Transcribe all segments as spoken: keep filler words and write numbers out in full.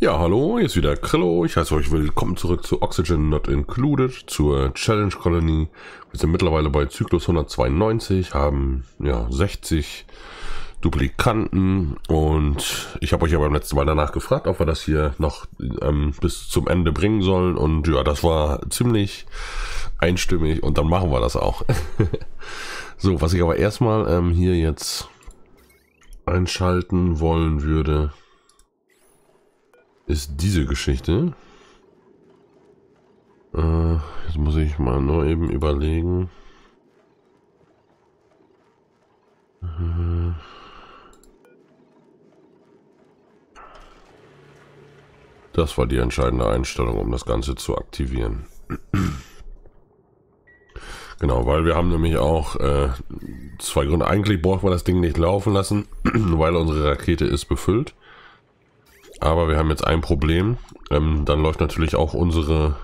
Ja, hallo, hier ist wieder Krillo. Ich heiße euch willkommen zurück zu Oxygen Not Included, zur Challenge Colony. Wir sind mittlerweile bei Zyklus hundertzweiundneunzig, haben ja sechzig Duplikanten und ich habe euch ja beim letzten Mal danach gefragt, ob wir das hier noch ähm, bis zum Ende bringen sollen, und ja, das war ziemlich einstimmig und dann machen wir das auch. So, was ich aber erstmal ähm, hier jetzt einschalten wollen würde, ist diese Geschichte. Äh, jetzt muss ich mal nur eben überlegen. Äh, das war die entscheidende Einstellung, um das Ganze zu aktivieren. Genau, weil wir haben nämlich auch äh, zwei Gründe. Eigentlich braucht man das Ding nicht laufen lassen, weil unsere Rakete ist befüllt. Aber wir haben jetzt ein Problem, ähm, dann läuft natürlich auch unsere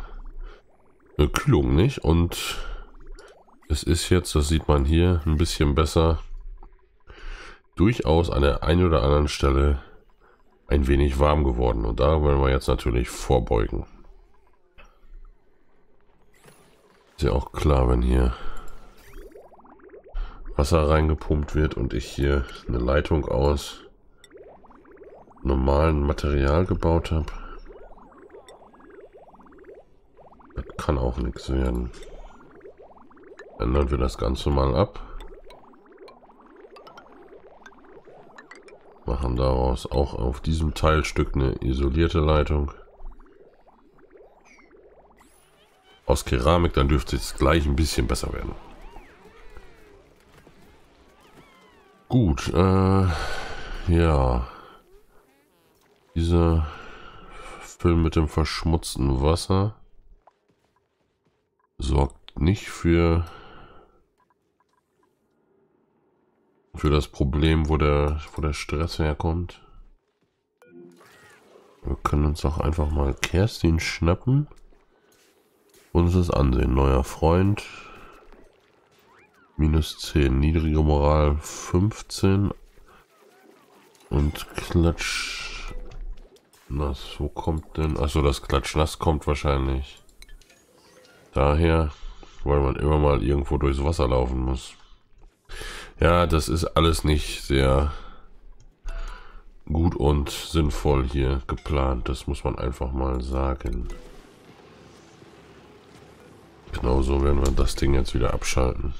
äh, Kühlung nicht, und es ist jetzt, das sieht man hier ein bisschen besser, durchaus an der einen oder anderen Stelle ein wenig warm geworden, und da wollen wir jetzt natürlich vorbeugen. Ist ja auch klar, wenn hier Wasser reingepumpt wird und ich hier eine Leitung aus normalen Material gebaut habe. Das kann auch nichts werden. Ändern wir das Ganze mal ab. Machen daraus auch auf diesem Teilstück eine isolierte Leitung. Aus Keramik, dann dürfte es gleich ein bisschen besser werden. Gut, äh, ja. Dieser Film mit dem verschmutzten Wasser sorgt nicht für für das Problem, wo der, wo der Stress herkommt. Wir können uns auch einfach mal Kerstin schnappen und uns das ansehen. Neuer Freund, minus zehn, niedrige Moral fünfzehn und Klatsch. Nass, wo kommt denn? Achso, das Klatschnass kommt wahrscheinlich daher, weil man immer mal irgendwo durchs Wasser laufen muss. Ja, das ist alles nicht sehr gut und sinnvoll hier geplant. Das muss man einfach mal sagen. Genau so werden wir das Ding jetzt wieder abschalten.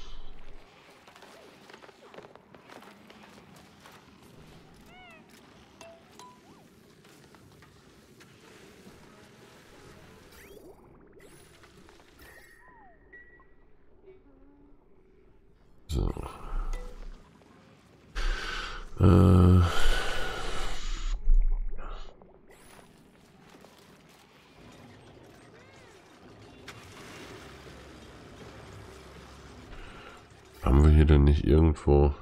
Haben wir hier denn nicht irgendwo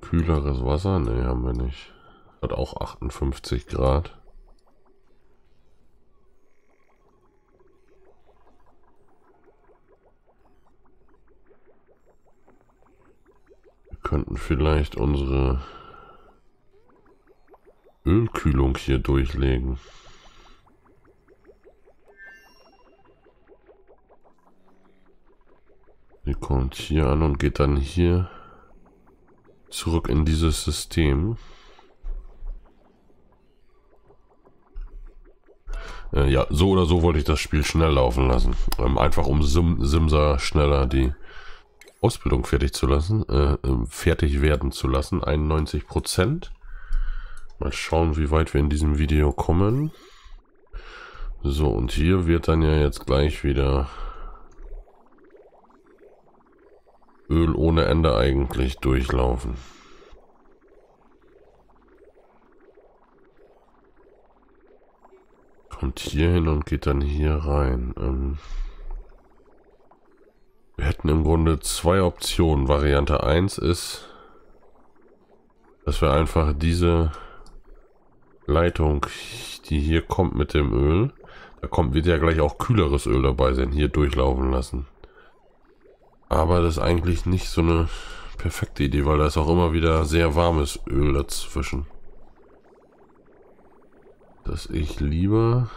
kühleres Wasser? Ne, haben wir nicht. Hat auch achtundfünfzig Grad. Wir könnten vielleicht unsere Ölkühlung hier durchlegen. Die kommt hier an und geht dann hier zurück in dieses System. Äh, ja, so oder so wollte ich das Spiel schnell laufen lassen. Ähm, einfach um Sim Simsa schneller die Ausbildung fertig zu lassen, äh, fertig werden zu lassen. einundneunzig Prozent. Mal schauen, wie weit wir in diesem Video kommen. So, und hier wird dann ja jetzt gleich wieder Öl ohne Ende eigentlich durchlaufen. Kommt hier hin und geht dann hier rein. Ähm Wir hätten im Grunde zwei Optionen. Variante eins ist, dass wir einfach diese Leitung, die hier kommt mit dem Öl, da kommt, wird ja gleich auch kühleres Öl dabei sein, hier durchlaufen lassen. Aber das ist eigentlich nicht so eine perfekte Idee, weil da ist auch immer wieder sehr warmes Öl dazwischen. dass ich lieber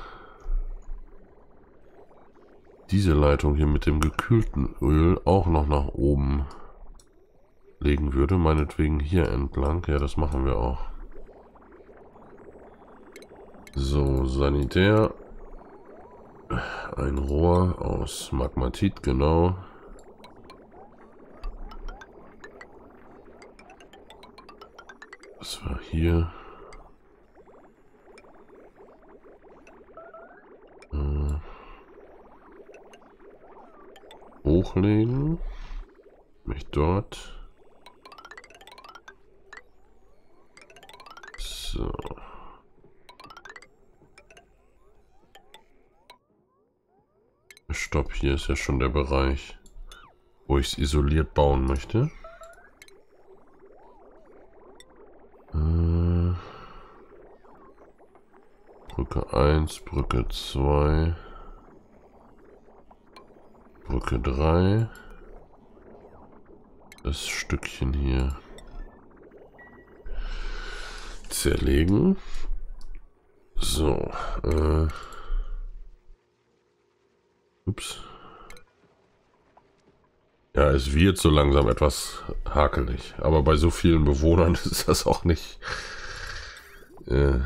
diese Leitung hier mit dem gekühlten Öl auch noch nach oben legen würde. Meinetwegen hier entlang. Ja, das machen wir auch. So, Sanitär. Ein Rohr aus Magmatit, genau. Das war hier. Hm. Hochlegen. Mich dort. So. Stopp, hier ist ja schon der Bereich, wo ich es isoliert bauen möchte. Äh, Brücke eins, Brücke zwei, Brücke drei, das Stückchen hier zerlegen. So, äh, ups. Ja, es wird so langsam etwas hakelig. Aber bei so vielen Bewohnern ist das auch nicht... Äh,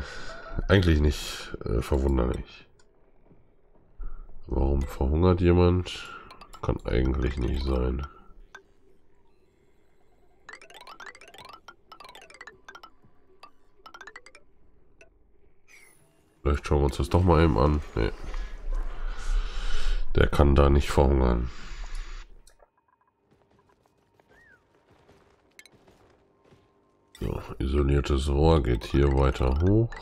eigentlich nicht äh, verwunderlich. Warum verhungert jemand? Kann eigentlich nicht sein. Vielleicht schauen wir uns das doch mal eben an. Nee. Der kann da nicht verhungern. So, isoliertes Rohr geht hier weiter hoch.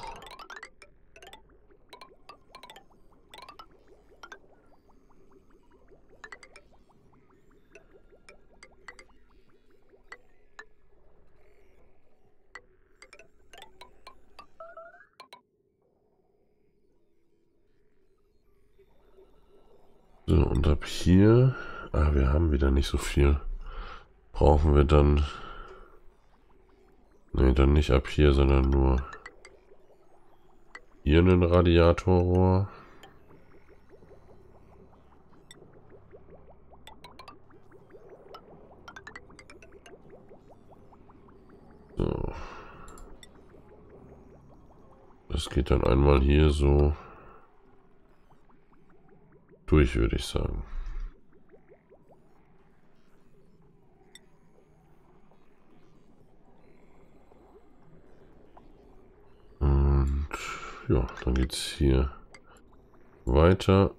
So, und ab hier, ah, wir haben wieder nicht so viel, brauchen wir dann, ne, dann nicht ab hier, sondern nur hier einen Radiatorrohr. So. Das geht dann einmal hier so durch, würde ich sagen. Und ja, dann geht es hier weiter.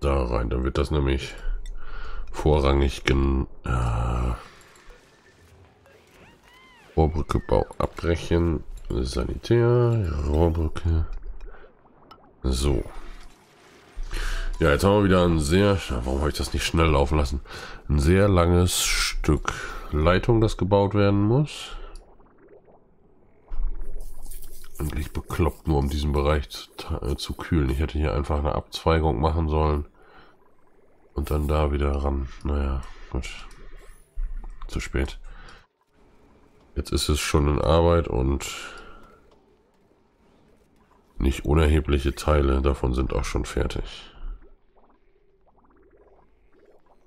Da rein, dann wird das nämlich vorrangig gen... Äh, Rohrbrückebau abbrechen. Sanitär, Rohrbrücke. So. Ja, jetzt haben wir wieder ein sehr... Warum habe ich das nicht schnell laufen lassen? Ein sehr langes Stück Leitung, das gebaut werden muss. Eigentlich bekloppt, nur um diesen Bereich zu, äh, zu kühlen. Ich hätte hier einfach eine Abzweigung machen sollen. Und dann da wieder ran. Naja, gut. Zu spät. Jetzt ist es schon in Arbeit und nicht unerhebliche Teile davon sind auch schon fertig.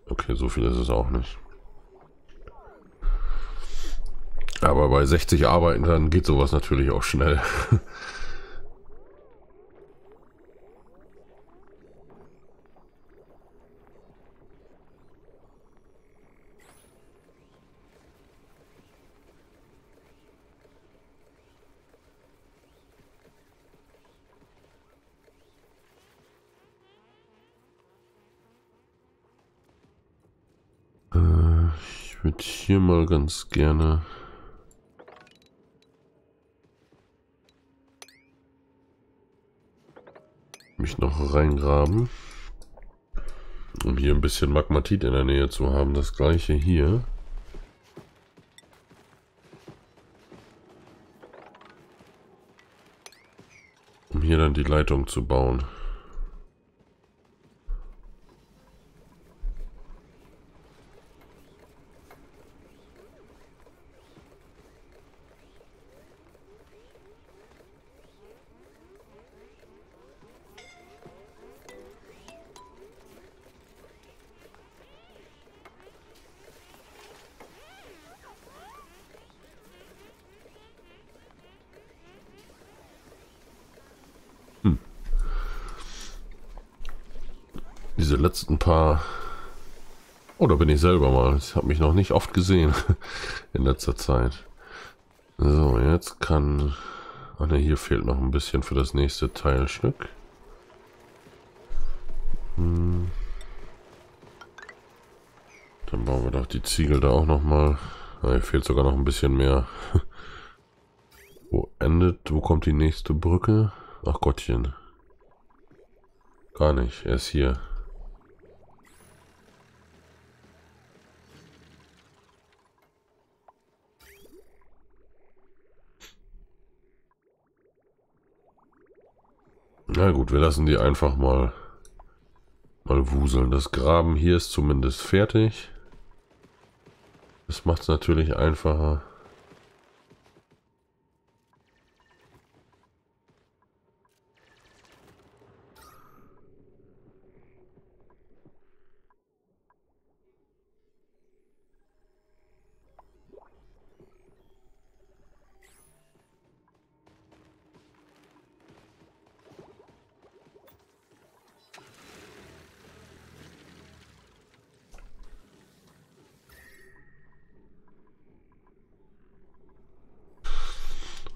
Okay, so viel ist es auch nicht. Aber bei sechzig Arbeitern geht sowas natürlich auch schnell. Ich würde hier mal ganz gerne mich noch reingraben, um hier ein bisschen Magmatit in der Nähe zu haben. Das gleiche hier. Um hier dann die Leitung zu bauen. diese letzten paar... Oh, da bin ich selber mal. Ich habe mich noch nicht oft gesehen in letzter Zeit. So, jetzt kann... Ach ne, hier fehlt noch ein bisschen für das nächste Teilstück. Hm. Dann bauen wir doch die Ziegel da auch nochmal. Ah, hier fehlt sogar noch ein bisschen mehr. Wo endet, wo kommt die nächste Brücke? Ach Gottchen. Gar nicht, er ist hier. Na gut, wir lassen die einfach mal, mal wuseln. Das Graben hier ist zumindest fertig. Das macht es natürlich einfacher.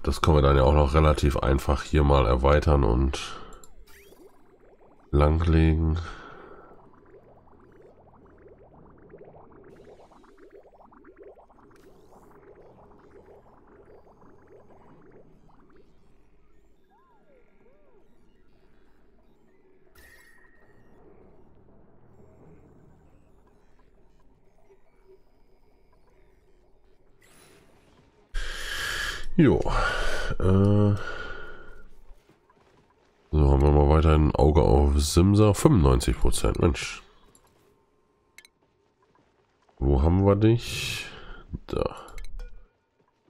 Das können wir dann ja auch noch relativ einfach hier mal erweitern und langlegen. Jo. So, haben wir mal weiter ein Auge auf Simsa. fünfundneunzig Prozent, Mensch. Wo haben wir dich? Da.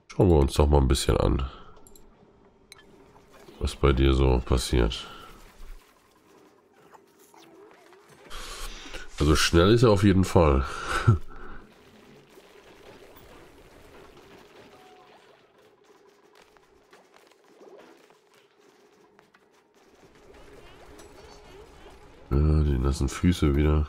Schauen wir uns doch mal ein bisschen an, was bei dir so passiert. Also schnell ist er auf jeden Fall. Die nassen Füße wieder.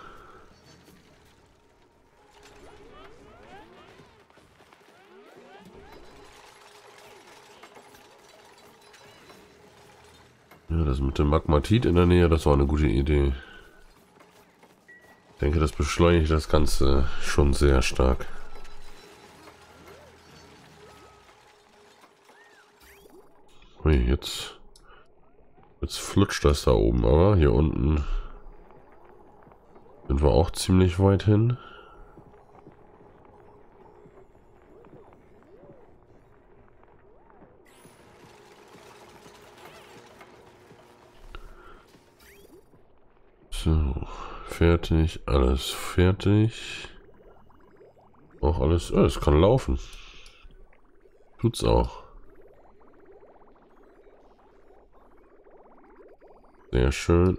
Ja, das mit dem Magmatit in der Nähe, das war eine gute Idee. Ich denke, das beschleunigt das Ganze schon sehr stark. Ui, jetzt, jetzt flutscht das da oben, aber hier unten sind wir auch ziemlich weit hin. So, fertig, alles fertig. Auch alles, oh, es kann laufen. Tut's auch. Sehr schön.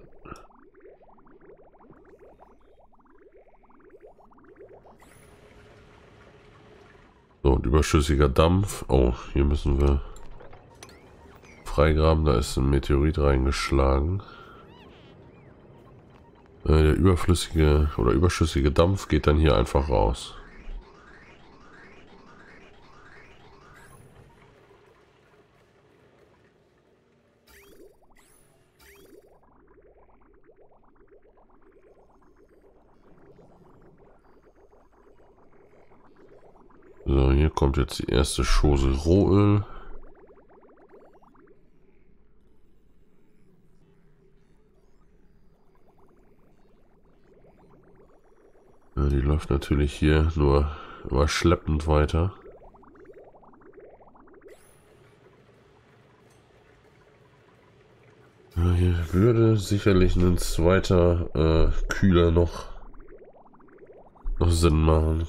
So, und überschüssiger Dampf. Oh, hier müssen wir freigraben. Da ist ein Meteorit reingeschlagen. Äh, der überflüssige oder überschüssige Dampf geht dann hier einfach raus. So, hier kommt jetzt die erste Schose Rohöl. Ja, die läuft natürlich hier nur immer schleppend weiter. Ja, hier würde sicherlich ein zweiter äh, Kühler noch, noch Sinn machen.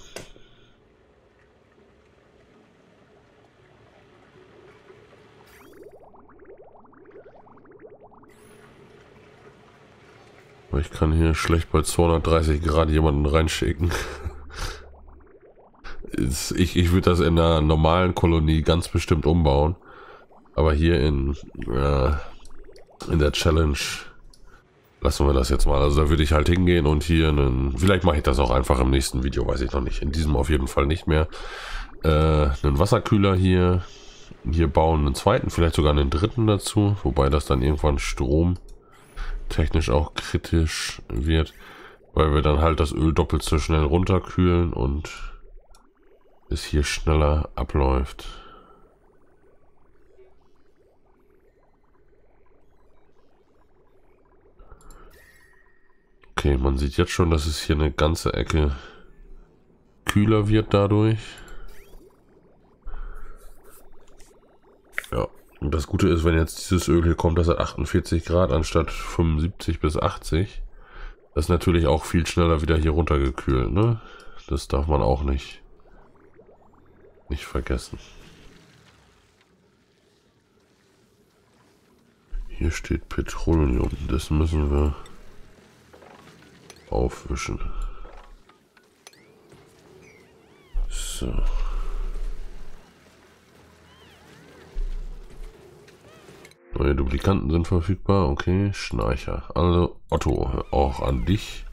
Ich kann hier schlecht bei zweihundertdreißig Grad jemanden reinschicken. Ich, ich würde das in einer normalen Kolonie ganz bestimmt umbauen. Aber hier in, äh, in der Challenge Lassen wir das jetzt mal. Also da würde ich halt hingehen und hier einen... Vielleicht mache ich das auch einfach im nächsten Video, weiß ich noch nicht. In diesem auf jeden Fall nicht mehr. Äh, einen Wasserkühler hier. Hier bauen einen zweiten, vielleicht sogar einen dritten dazu. Wobei das dann irgendwann stromtechnisch auch kritisch wird. Weil wir dann halt das Öl doppelt so schnell runterkühlen und es hier schneller abläuft. Okay, man sieht jetzt schon, dass es hier eine ganze Ecke kühler wird dadurch. Ja, und das Gute ist, wenn jetzt dieses Öl hier kommt, das hat achtundvierzig Grad anstatt fünfundsiebzig bis achtzig. Das ist natürlich auch viel schneller wieder hier runtergekühlt, ne? Das darf man auch nicht, nicht vergessen. Hier steht Petroleum, das müssen wir aufwischen. So. Neue Duplikanten sind verfügbar. Okay, Schnarcher. Also Otto, auch an dich.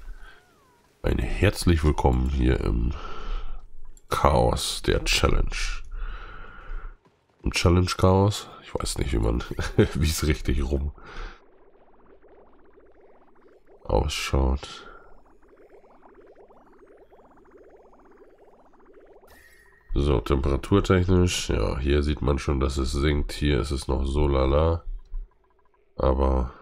Ein herzlich willkommen hier im Chaos der Challenge. Im Challenge Chaos? Ich weiß nicht, wie man, wie es richtig rum ausschaut. So, temperaturtechnisch, ja, hier sieht man schon, dass es sinkt. Hier ist es noch so lala. Aber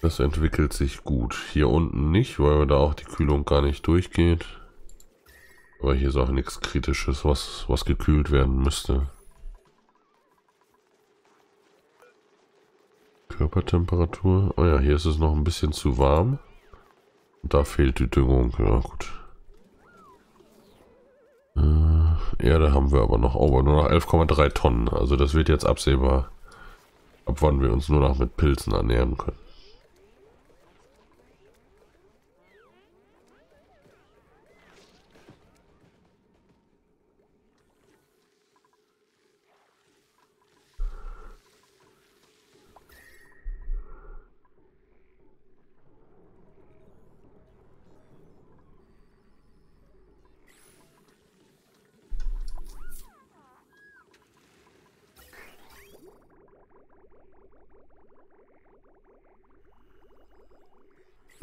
das entwickelt sich gut. Hier unten nicht, weil da auch die Kühlung gar nicht durchgeht. Aber hier ist auch nichts Kritisches, was, was gekühlt werden müsste. Körpertemperatur. Oh ja, hier ist es noch ein bisschen zu warm. Da fehlt die Düngung, ja gut. Erde haben wir aber noch, oh, nur noch elf Komma drei Tonnen. Also das wird jetzt absehbar, ab wann wir uns nur noch mit Pilzen ernähren können.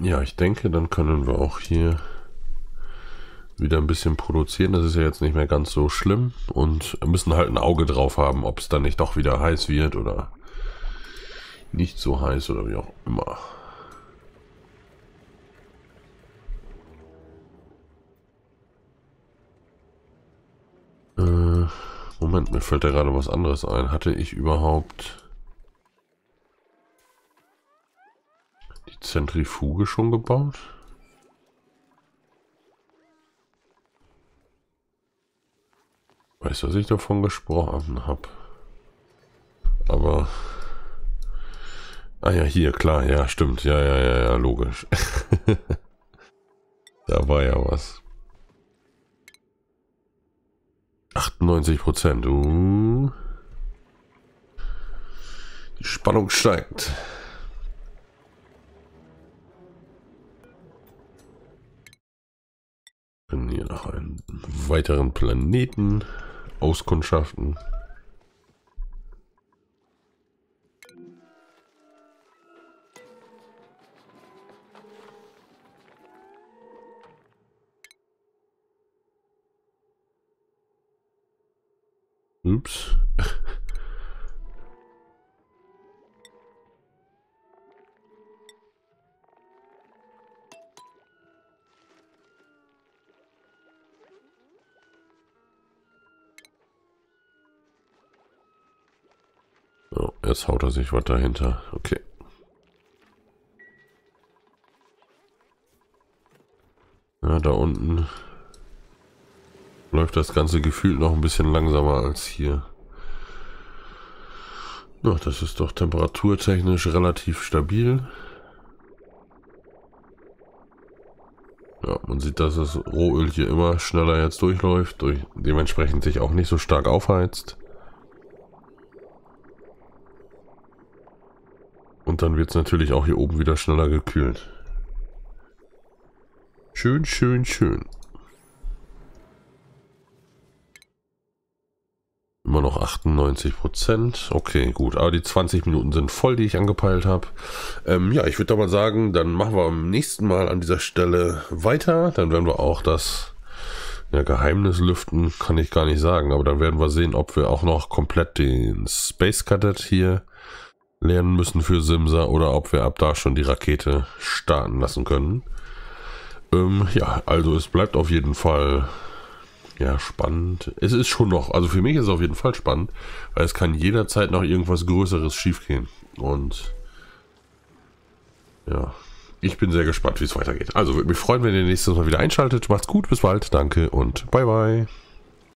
Ja, ich denke, dann können wir auch hier wieder ein bisschen produzieren. Das ist ja jetzt nicht mehr ganz so schlimm und müssen halt ein Auge drauf haben, ob es dann nicht doch wieder heiß wird oder nicht so heiß oder wie auch immer. Äh, Moment, mir fällt da gerade was anderes ein. Hatte ich überhaupt... Zentrifuge schon gebaut? Weiß, was ich davon gesprochen habe. Aber... Ah ja, hier, klar, ja, stimmt. Ja, ja, ja, ja, logisch. Da war ja was. achtundneunzig Prozent. Uh. Die Spannung steigt. Können hier nach einem weiteren Planeten auskundschaften. Ups. Oh, jetzt haut er sich was dahinter. Okay. Ja, da unten läuft das ganze gefühlt noch ein bisschen langsamer als hier. Ja, das ist doch temperaturtechnisch relativ stabil. Ja, man sieht, dass das Rohöl hier immer schneller jetzt durchläuft, durch, dementsprechend sich auch nicht so stark aufheizt. Und dann wird es natürlich auch hier oben wieder schneller gekühlt. Schön, schön, schön. Immer noch achtundneunzig Prozent. Okay, gut. Aber die zwanzig Minuten sind voll, die ich angepeilt habe. Ähm, ja, ich würde da mal sagen, dann machen wir am nächsten Mal an dieser Stelle weiter. Dann werden wir auch das ja, Geheimnis lüften, kann ich gar nicht sagen. Aber dann werden wir sehen, ob wir auch noch komplett den Space Cadet hier lernen müssen für Simsa oder ob wir ab da schon die Rakete starten lassen können. Ähm, ja, also es bleibt auf jeden Fall... ja, spannend. Es ist schon noch, also für mich ist es auf jeden Fall spannend, weil es kann jederzeit noch irgendwas Größeres schiefgehen. Und ja, ich bin sehr gespannt, wie es weitergeht. Also würde mich freuen, wenn ihr nächstes Mal wieder einschaltet. Macht's gut, bis bald, danke und bye bye.